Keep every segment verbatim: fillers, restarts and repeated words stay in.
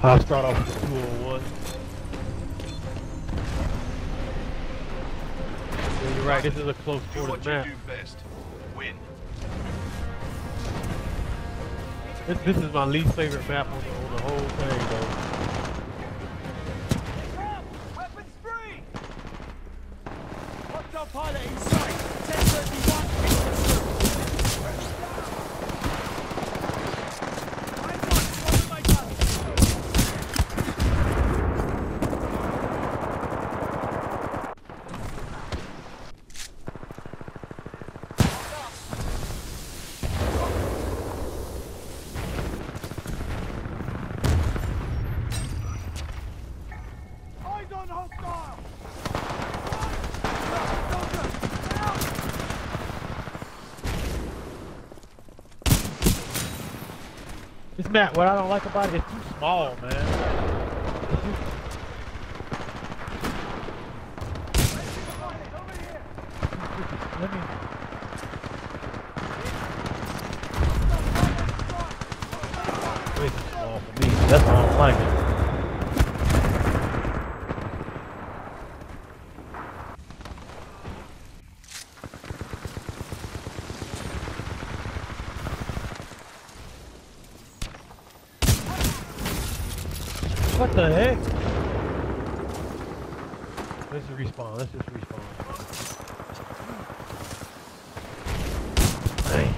I'll start off with two oh one. Yeah, you're right, this is a close quarters map. Do best. Win. This, this is my least favorite map on the, on the whole thing, though. Pilot in sight, ten thirty-one. Eyes on hostile! This map, what I don't like about it, it's too small, man. Let me... Way too small for me. That's what I don't like it. What the heck? Let's just respawn, let's just respawn. Dang.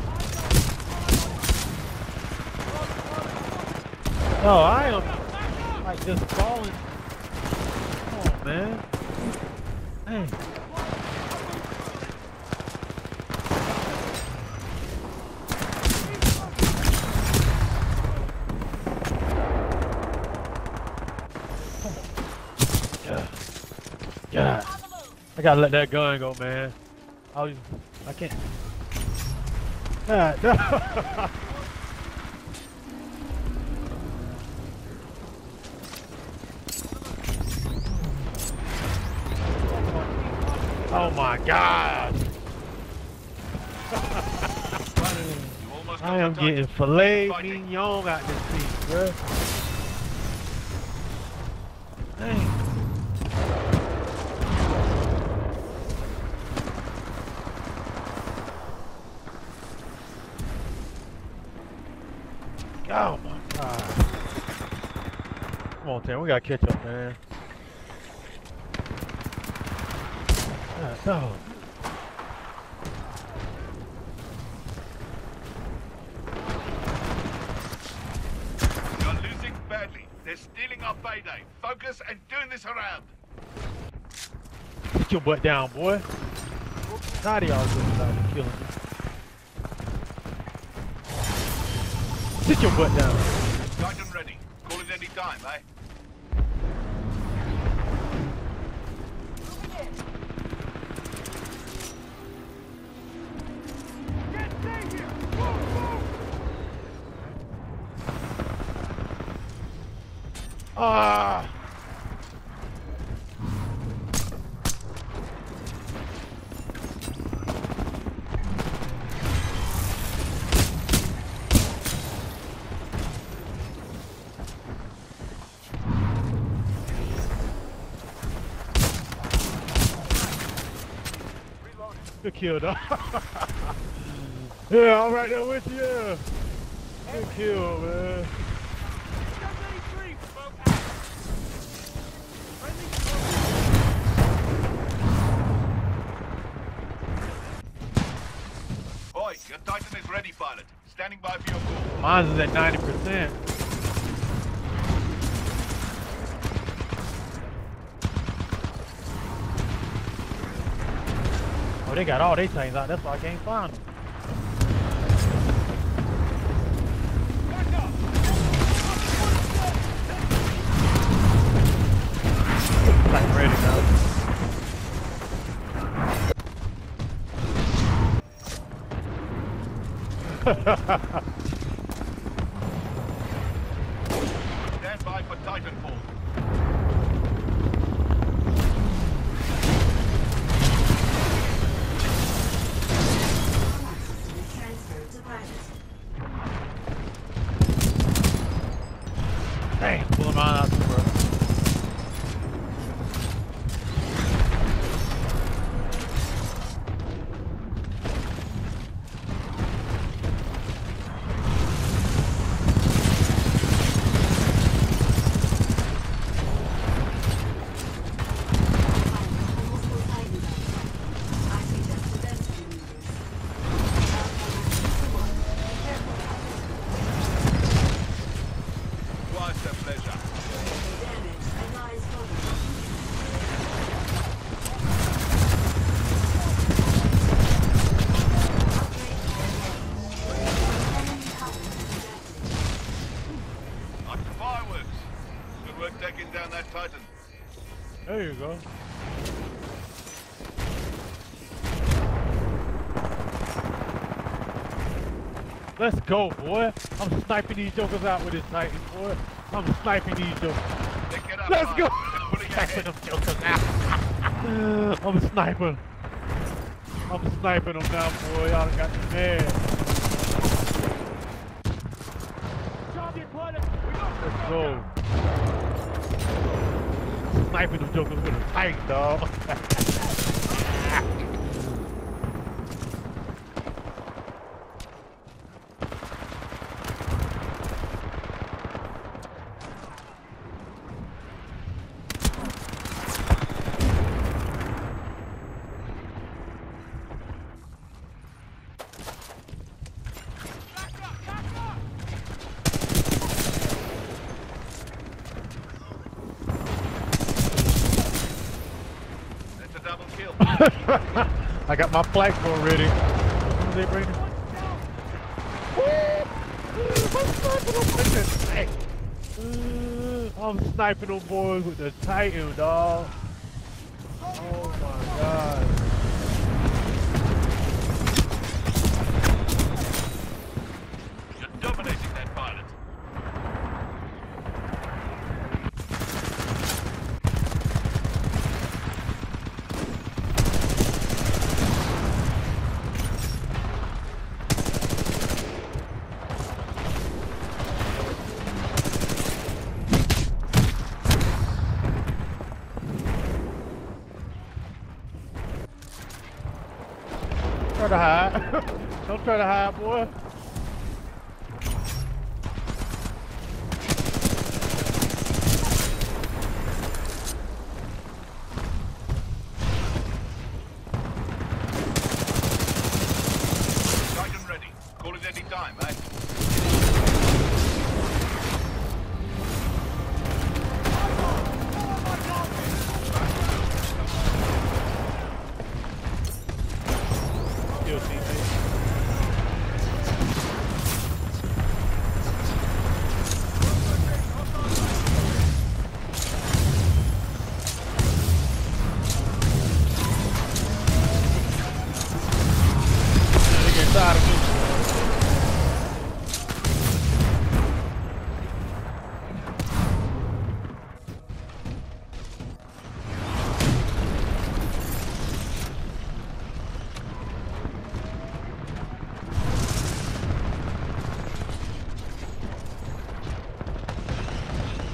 No, I am like just falling. Come on, man. Dang. God. I gotta let that gun go, man. I was, I can't. God, no. Oh my God. I am getting filet mignon out this piece, bro. Dang. Oh my God. Come on, Tim, we gotta catch up, man. God, no. You're losing badly. They're stealing our payday. Focus and turn this around. Get your butt down, boy. Not y'all doing without killing me. Sit your butt down. Titan ready. Call it any time, eh? Get in here! Move, move! Ah! Good kill, though. Yeah, I'm right there with you. Good kill, man. Boy, your Titan is ready, pilot. Standing by for your call. Mine is at ninety percent. Oh, they got all their things out, that's why I can't find them. Like ready now. Stand by for Titanfall. way. Pull him on out the road. There you go. Let's go, boy. I'm sniping these jokers out with this Titan, boy. I'm sniping these jokers. Let's go. I'm sniping them jokers now. I'm sniping. I'm sniping them now, boy. Y'all got me mad. Let's go. Sniping them jokers with a Titan, dog. I got my flagpole ready. They bring it. I'm sniping them boys with the Titan, dog. Oh my god. You're dominating that pilot. Don't try to hide. Don't try to hide, boy. Titan ready. Call it any time, eh?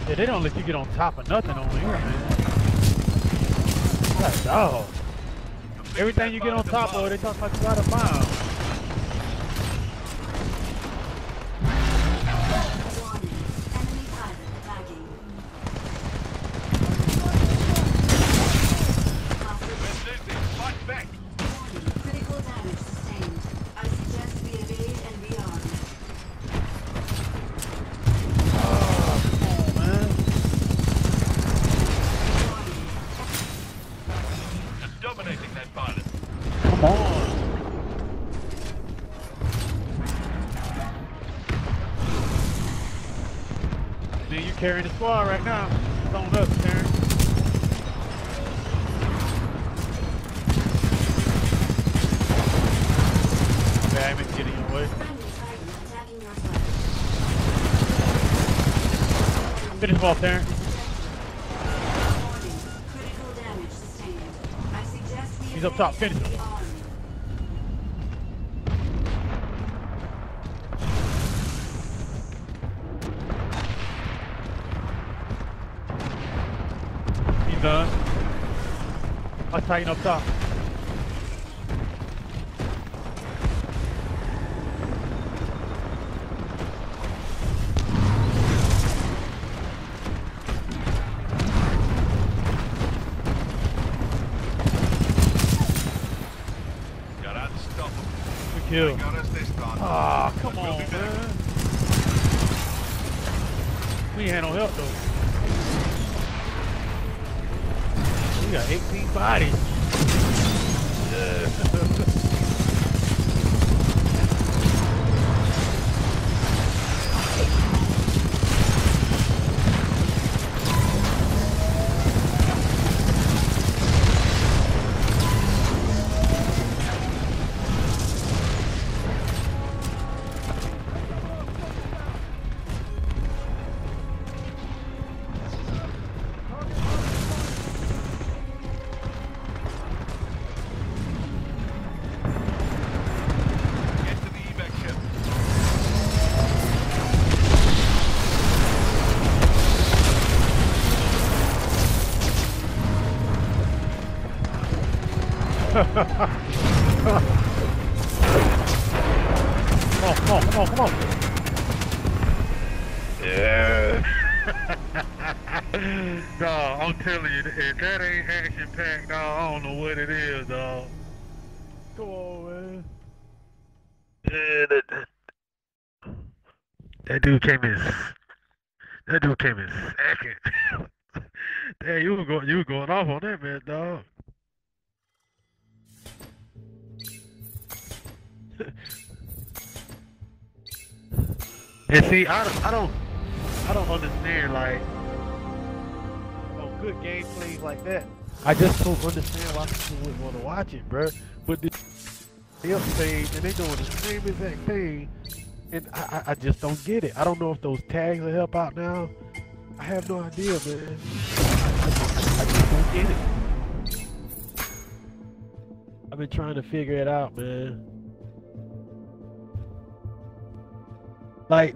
Yeah, they don't let you get on top of nothing over here, man. That's dog. Everything you get on top of, they talk about you out of bounds. You're carrying the squad right now. It's on us, Terrence. Okay, I'm getting away. Finish ball, Terrence. He's up top. Finish him. No. I've taken off that. They got us this time. Ah, oh, come on, man. We ain't had no help, though. We got eighteen bodies. Come on, come on, come on, come on. Yeah. Dog, I'm telling you, if that ain't action packed, dog, I don't know what it is, dog. Come on, man. Yeah, that, that, that dude came in. That dude came in second. Damn, you were going, you were going off on that man, dog. And see, I don't, I don't, I don't understand like, oh, good gameplays like that. I just don't understand why people wouldn't want to watch it, bro. But this up stage and they doing the same exact thing, and I, I, I just don't get it. I don't know if those tags will help out now. I have no idea, man. I, I, just, I just don't get it. I've been trying to figure it out, man. Like